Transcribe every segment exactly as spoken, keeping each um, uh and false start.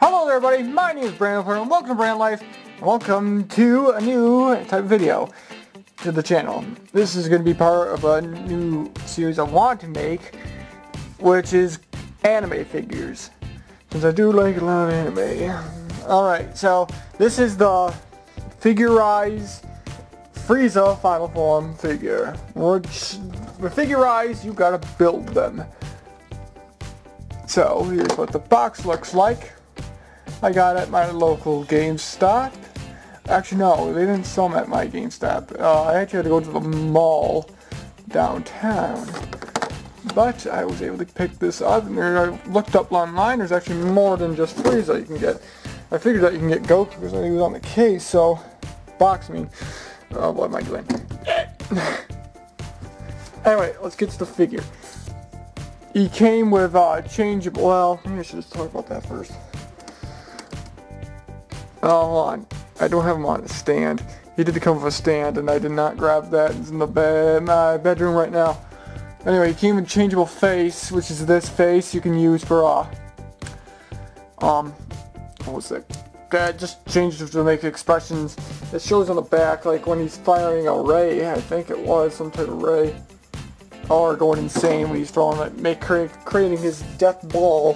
Hello there, everybody. My name is Brian Blair, and welcome to BrandoLife, and welcome to a new type of video to the channel. This is going to be part of a new series I want to make, which is anime figures, since I do like a lot of anime. Alright, so this is the Figure-Rise Frieza Final Form figure. Which, with Figure-Rise, you gotta build them. So, here's what the box looks like. I got it at my local GameStop. Actually, no, they didn't sell them at my GameStop. Uh, I actually had to go to the mall downtown. But I was able to pick this up, and I looked up online. There's actually more than just Frieza you can get. I figured that you can get Goku because he was on the case, so... Box, I mean. Oh, what am I doing? Anyway, let's get to the figure. He came with uh, changeable, well, maybe I should just talk about that first. Oh, hold on. I don't have him on a stand. He did come with a stand, and I did not grab that. It's in the bed, my bedroom right now. Anyway, he came with changeable face, which is this face you can use for, uh, um, what was that? That just changed to make expressions. It shows on the back, like when he's firing a ray, I think it was, some type of ray. Or going insane when he's throwing it, make, creating his death ball,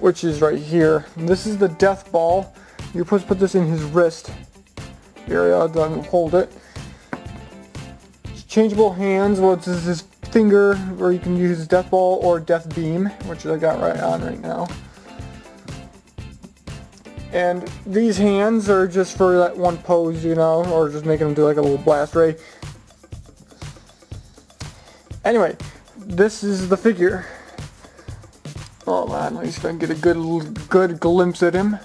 which is right here. And this is the death ball. You're supposed to put this in his wrist area, then hold it. Changeable hands, which is his finger, where you can use his death ball or death beam, which I got right on right now. And these hands are just for that one pose, you know, or just making him do like a little blast ray. Anyway, this is the figure. Hold on, let me see if I can get a good, good glimpse at him.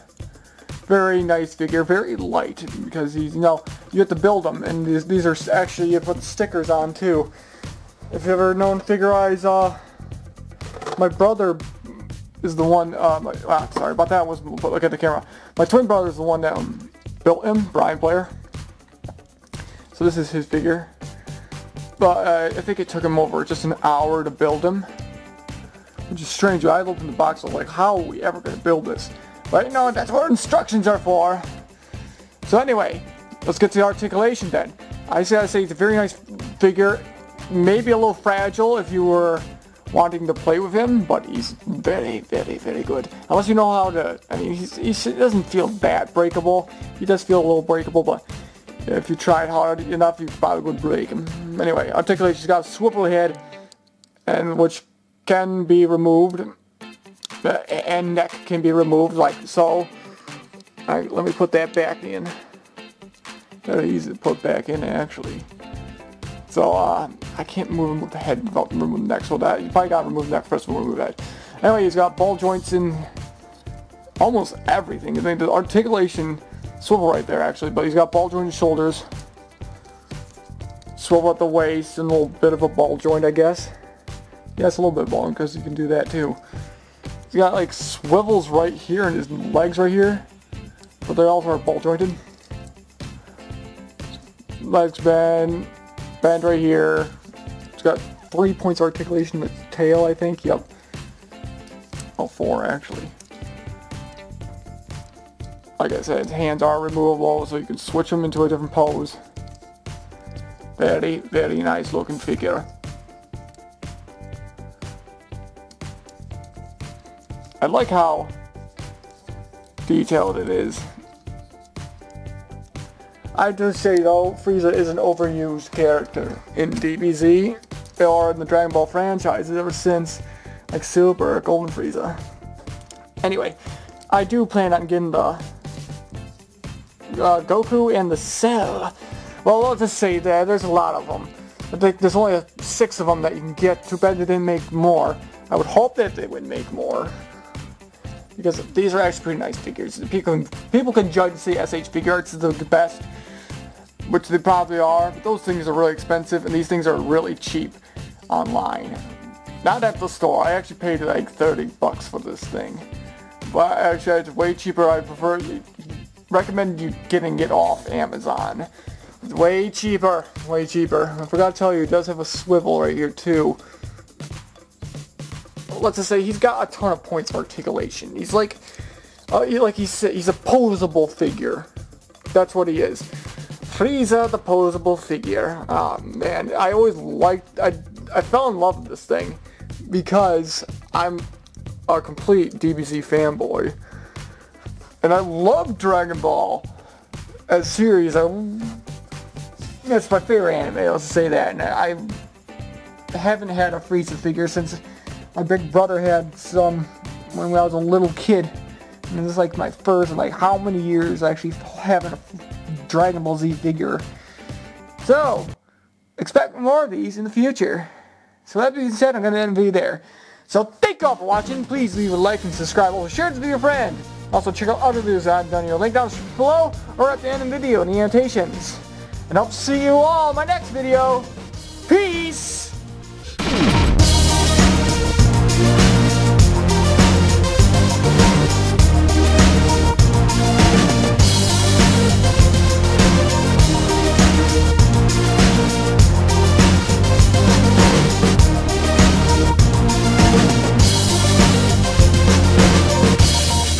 Very nice figure, very light, because he's, you know, you have to build them, and these, these are actually, you put stickers on too. If you've ever known Figure-Rise, uh, my brother is the one, uh, my, ah, sorry about that, was, but look at the camera. My twin brother is the one that um, built him, Brian Blair. So this is his figure. But uh, I think it took him over just an hour to build him, which is strange. I opened the box, I was like, how are we ever going to build this? But you know, that's what instructions are for. So anyway, let's get to the articulation then. I just gotta say it's a very nice figure, maybe a little fragile if you were wanting to play with him, but he's very, very, very good. Unless you know how to, I mean, he's, he's, he doesn't feel that breakable. He does feel a little breakable, but... if you tried hard enough, you probably would break him. Anyway, articulation's got a swivel head, and which can be removed, and neck can be removed, like so. All right, let me put that back in. Very easy to put back in, actually. So uh, I can't move him with the head without removing the neck. So that you probably got to remove the neck first before remove that. Anyway, he's got ball joints in almost everything. I think the articulation. Swivel right there actually, but he's got ball joint shoulders, swivel at the waist, and a little bit of a ball joint, I guess. Yeah, it's a little bit of ball joint because you can do that too. He's got like swivels right here and his legs right here, but they also are ball jointed. Legs bend, bend right here. It's got three points of articulation with its tail, I think. Yep. Oh, four actually. Like I said, his hands are removable, so you can switch them into a different pose. Very, very nice looking figure. I like how detailed it is. I do say though, Frieza is an overused character in D B Z or in the Dragon Ball franchises ever since, like Super, Golden Frieza. Anyway, I do plan on getting the Uh, Goku and the Cell. Well, let's just say that there's a lot of them. I think there's only six of them that you can get. Too bad they didn't make more. I would hope that they would make more, because these are actually pretty nice figures. People can, people can judge and say S H Figure Arts is the best, which they probably are, but those things are really expensive, and these things are really cheap online. Not at the store. I actually paid like thirty bucks for this thing. But actually, it's way cheaper. I prefer... recommend you getting it off Amazon. It's way cheaper, way cheaper. I forgot to tell you, it does have a swivel right here too. Let's just say he's got a ton of points of articulation. He's like, Uh, he, like he said, he's a posable figure. That's what he is. Frieza, the posable figure. Oh man, I always liked, I, I fell in love with this thing because I'm a complete D B Z fanboy. And I love Dragon Ball as a series. I, that's my favorite anime, let's say that. And I, I haven't had a Frieza figure since my big brother had some when I was a little kid. And this is like my first, like how many years I actually haven't a Dragon Ball Z figure. So, expect more of these in the future. So that being said, I'm going to end the video there. So thank y'all for watching. Please leave a like and subscribe. Or share this with your friend. Also check out other videos I've done here. Link down below or at the end of the video in the annotations. And I'll see you all in my next video. Peace!